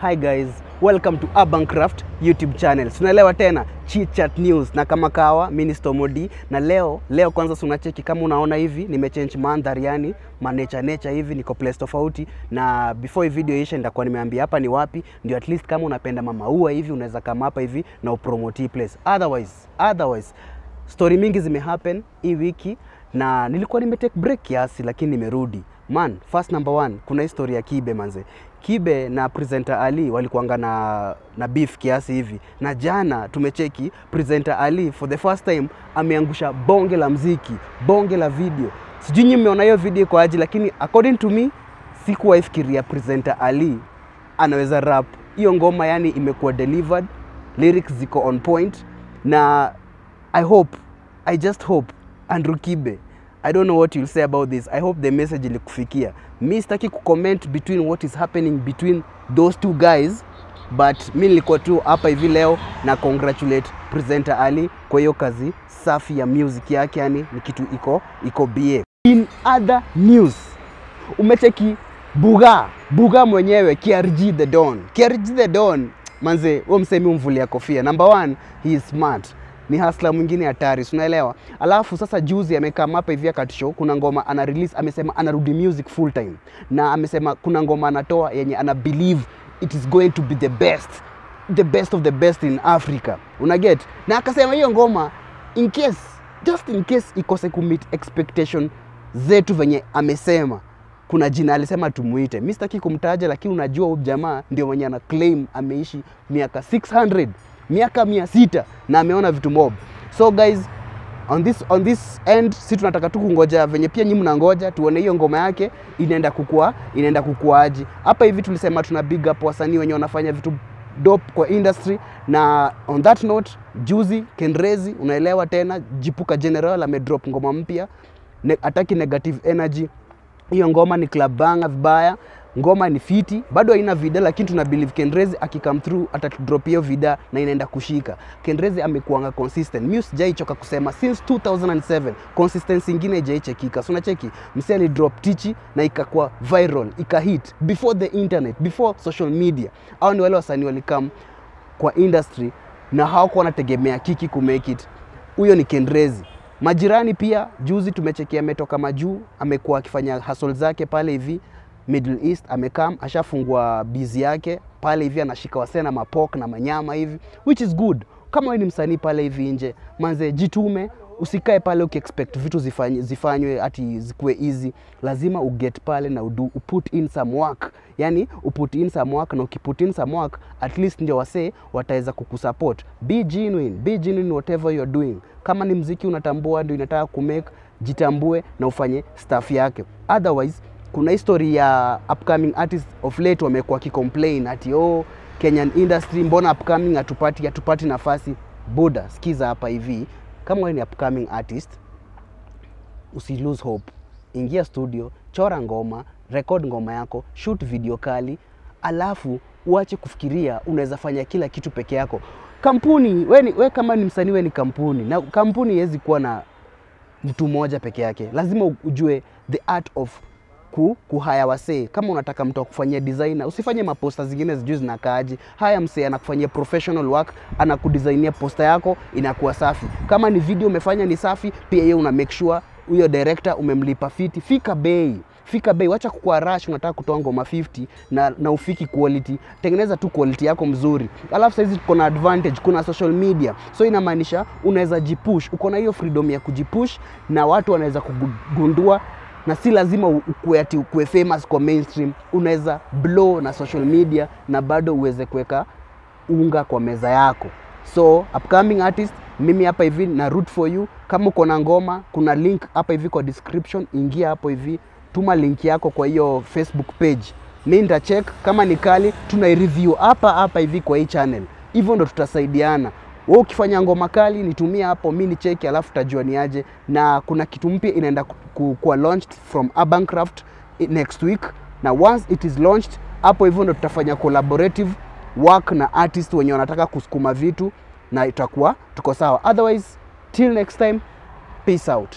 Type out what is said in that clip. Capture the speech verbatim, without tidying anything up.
Hi guys, welcome to Urban Craft YouTube channel. Tunaelewa tena chit chat news na kama kawa Minister Modi na leo leo kwanza sunacheki kama unaona hivi nimechange mandhari yani manature nature hivi niko place tofauti na before hii video isha nitakuwa nimeambia hapa ni wapi ndio at least kama unapenda maua hivi unaweza kama hapa hivi na upromote place. Otherwise, otherwise story mingi zime happen hii wiki na nilikuwa nime take break kiasi lakini nimerudi. Man, first number one, kuna historia ya Kibe manze. Kibe na Presenter Ali walikuanga na, na beef kiasi hivi. Na jana tumecheki Presenter Ali for the first time ameangusha bonge la mziki, bonge la video. Sijui nyinyi mmeona hiyo video kwa aji lakini according to me sikuwa ifikiria Presenter Ali anaweza rap. Hiyo ngoma yani imekuwa delivered, lyrics ziko on point na I hope, I just hope Andrew Kibe, I don't know what you'll say about this. I hope the message ilikufikia. Mi sitaki kucomment between what is happening between those two guys. But mi nilikuwa tu hapa hivi leo na congratulate Presenter Ali kwa hiyo kazi safi ya music yake yani ni kitu iko iko B A. In other news, umecheki Buga, Buga mwenyewe K R G the Don. K R G the Don manze, wewe msemi umvulia kofia. Number one, he is smart. Ni hustler mwingine hatari, unaelewa. Alafu sasa juzi amekama hapa hivi akatisho, kuna ngoma ana release, amesema anarudi music full time. Na amesema kuna ngoma anatoa yenye ana believe it is going to be the best, the best of the best in Africa. Una get? Na akasema hiyo ngoma in case, just in case ikose kumit expectation zetu venye amesema. Kuna jina alisema tumuite. Mimi sitaki kumtaja lakini unajua huyu jamaa ndio mwenye ana claim ameishi miaka six hundred. Miaka mia sita na ameona vitu mob. So guys, on this on this end si tunataka tu kungoja venye pia nyinyi mnangoja tuone hiyo ngoma yake inaenda kukua, inaenda kukuaje. Hapa hivi tulisema tuna big up wasanii wenye wanafanya vitu dope kwa industry na on that note juzi Kenrazy unaelewa tena Jipuka General amedrop ngoma mpya ne, ataki negative energy. Hiyo ngoma ni club banga vibaya. Ngoma ni fiti, bado haina vida lakini tuna believe Kenrazy akikam through atatudrop hiyo vida na inaenda kushika. Kenrazy amekuanga consistent. Mimi sijaichoka kusema since two thousand seven consistency nyingine haijaichekika. So unacheki, msee ali drop tichi na ikakuwa viral, ikahit before the internet, before social media. Hao ni wale wasanii walikam kwa industry na hawakuwa wanategemea kiki ku make it. Huyo ni Kenrazy. Majirani pia juzi tumechekea ametoka majuu, amekuwa akifanya hustle zake pale hivi Middle East, amekam ashafungua bizi yake pale hivi anashika wasee na mapok na manyama hivi, which is good. Kama wewe ni msanii pale hivi nje manze, jitume, usikae pale ukiexpect vitu zifanywe zifanywe ati zikuwe easy. Lazima uget pale na udu uput in some work, yani uput in some work, na ukiput in some work at least ndio wasee wataweza kukusupport. Be genuine, be genuine whatever you're doing. Kama ni muziki unatambua ndio inataka kumake, jitambue na ufanye stuff yake. Otherwise kuna history ya upcoming artists of late wamekuwa ki-complain ati oh Kenyan industry mbona upcoming atupati atupati nafasi. Boda, sikiza hapa hivi, kama wewe ni upcoming artist usi lose hope. Ingia studio, chora ngoma, record ngoma yako, shoot video kali, alafu uache kufikiria unaweza fanya kila kitu peke yako. Kampuni, wewe we kama ni msanii wewe ni kampuni, na kampuni haiwezi kuwa na mtu mmoja peke yake. Lazima ujue the art of ku kuhaya wasee. Kama unataka mtu akufanyia designer, usifanye maposta zingine zijui zinakaaje. Haya msee anakufanyia professional work, anakudesignia posta yako inakuwa safi. Kama ni video umefanya ni safi, pia yeye una make sure huyo director umemlipa fiti. Fika bei, fika bei, acha kukua rush unataka kutoa ngoma fifty na na ufiki quality. Tengeneza tu quality yako mzuri. Alafu saizi tuko na advantage, kuna social media. So inamaanisha unaweza jipush, uko na hiyo freedom ya kujipush na watu wanaweza kugundua. Na si lazima ukue ati ukue famous kwa mainstream. Unaweza blow na social media na bado uweze kuweka unga kwa meza yako. So upcoming artist, mimi hapa hivi na root for you. Kama uko na ngoma, kuna link hapa hivi kwa description, ingia hapo hivi, tuma link yako kwa hiyo Facebook page. Mimi nita check kama ni kali, tuna review hapa hapa hivi kwa hii channel. Hivyo ndo tutasaidiana. Wewe ukifanya ngoma kali nitumia hapo, mimi ni cheki alafu tutajua ni aje. Na kuna kitu mpya inaenda kuwa launched from Urban Craft next week, na once it is launched hapo hivyo ndo tutafanya collaborative work na artist wenye wanataka kusukuma vitu na itakuwa tuko sawa. Otherwise till next time, peace out.